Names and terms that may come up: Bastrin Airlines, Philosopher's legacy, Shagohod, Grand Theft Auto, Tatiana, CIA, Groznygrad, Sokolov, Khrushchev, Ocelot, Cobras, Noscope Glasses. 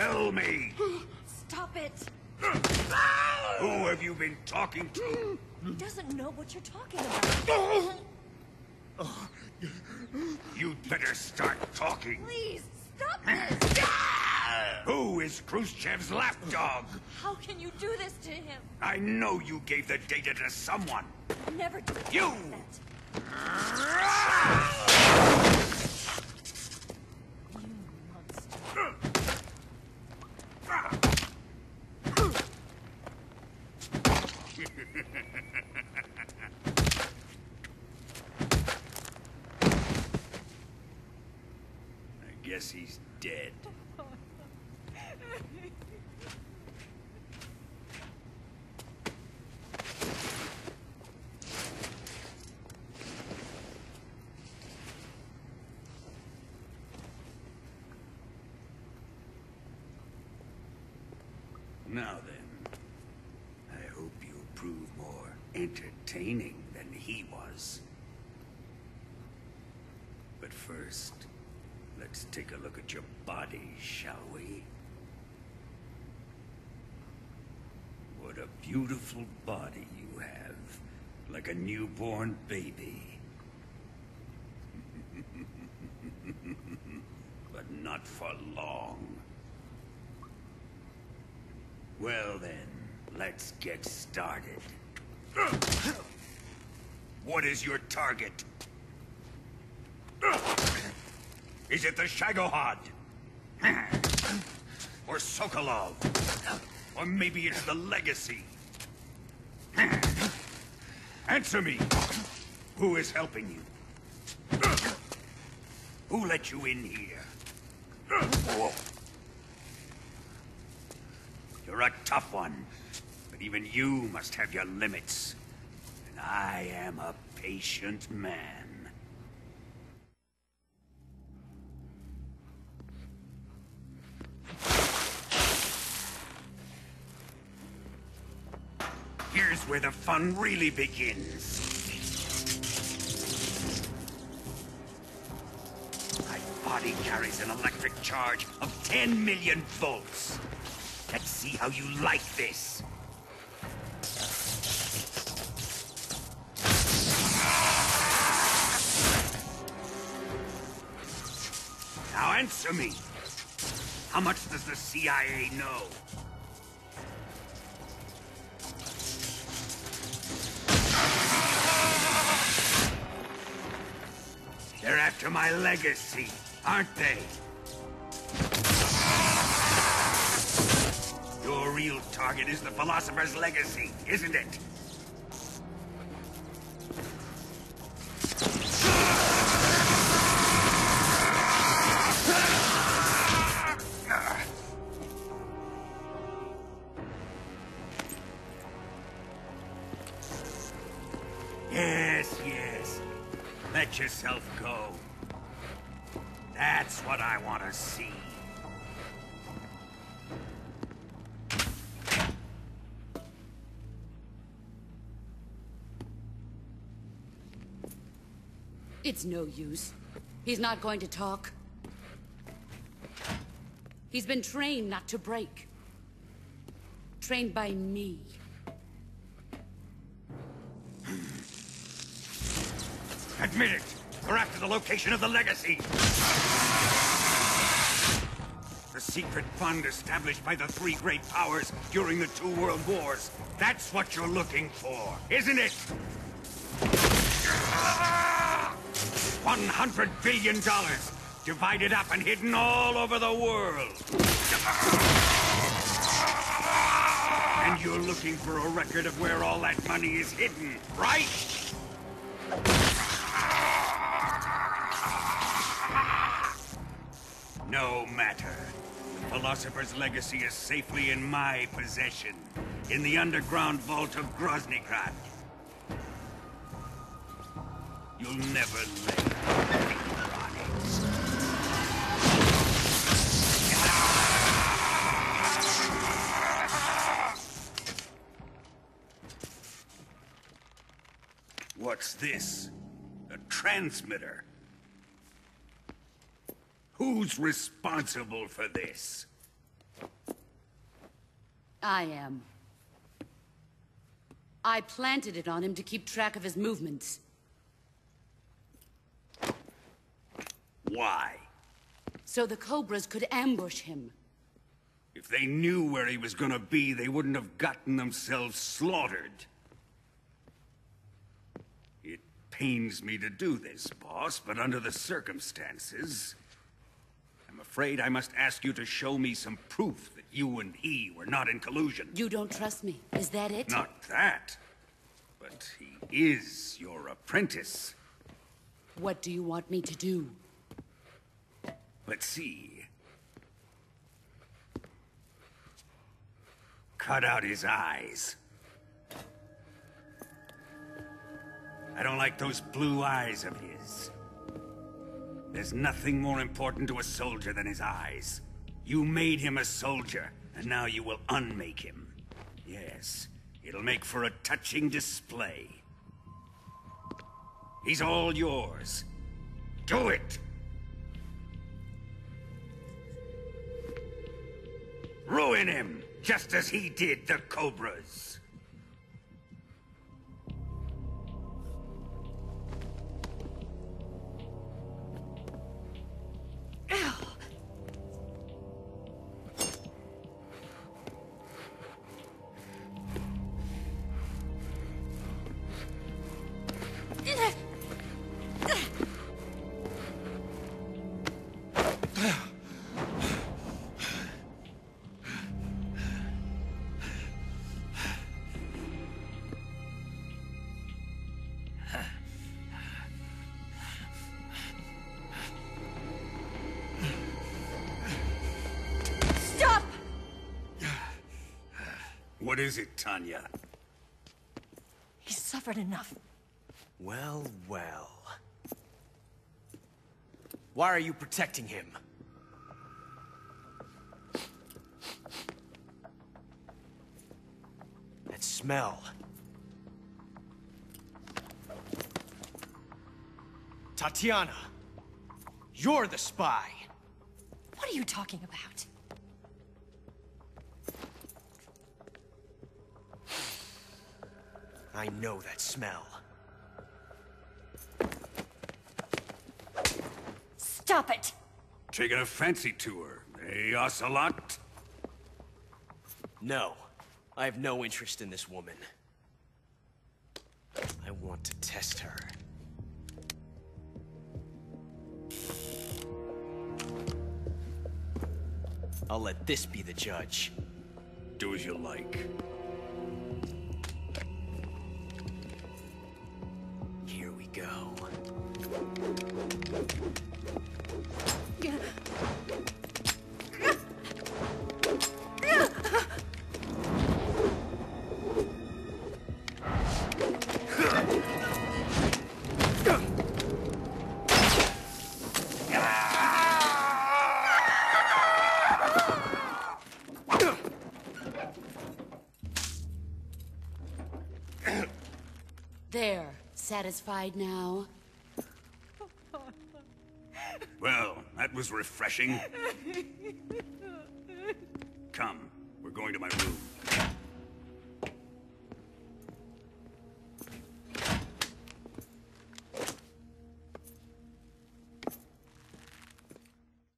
Tell me! Stop it! Who have you been talking to? He doesn't know what you're talking about. You'd better start talking. Please, stop this! Who is Khrushchev's lapdog? How can you do this to him? I know you gave the data to someone. Never do that. You! He's dead. Now then, I hope you prove more entertaining than he was. But first, let's take a look at your body, shall we? What a beautiful body you have, like a newborn baby. But not for long. Well then, let's get started. What is your target? Is it the Shagohod? Or Sokolov? Or maybe it's the legacy? Answer me! Who is helping you? Who let you in here? You're a tough one, but even you must have your limits. And I am a patient man. Here's where the fun really begins. My body carries an electric charge of 10 million volts. Let's see how you like this. Now answer me. How much does the CIA know? They're after my legacy, aren't they? Your real target is the Philosopher's legacy, isn't it? Yes. Let yourself go. That's what I want to see. It's no use. He's not going to talk. He's been trained not to break. Trained by me. Admit it! We're after the location of the legacy! The secret fund established by the three great powers during the two world wars. That's what you're looking for, isn't it? $100 billion, divided up and hidden all over the world. And you're looking for a record of where all that money is hidden, right? No matter. The Philosopher's legacy is safely in my possession, in the underground vault of Groznygrad. You'll never lay finger on it. What's this? A transmitter? Who's responsible for this? I am. I planted it on him to keep track of his movements. Why? So the Cobras could ambush him. If they knew where he was gonna be, they wouldn't have gotten themselves slaughtered. It pains me to do this, boss, but under the circumstances... I'm afraid I must ask you to show me some proof that you and he were not in collusion. You don't trust me, is that it? Not that, but he is your apprentice. What do you want me to do? Let's see. Cut out his eyes. I don't like those blue eyes of his. There's nothing more important to a soldier than his eyes. You made him a soldier, and now you will unmake him. Yes, it'll make for a touching display. He's all yours. Do it! Ruin him, just as he did the Cobras. What is it, Tanya? He's suffered enough. Well, well. Why are you protecting him? That smell. Tatiana, you're the spy. What are you talking about? I know that smell. Stop it! Taking a fancy to her, eh, Ocelot? No. I have no interest in this woman. I want to test her. I'll let this be the judge. Do as you like. Go. There. Satisfied now? Well, that was refreshing. Come, we're going to my room.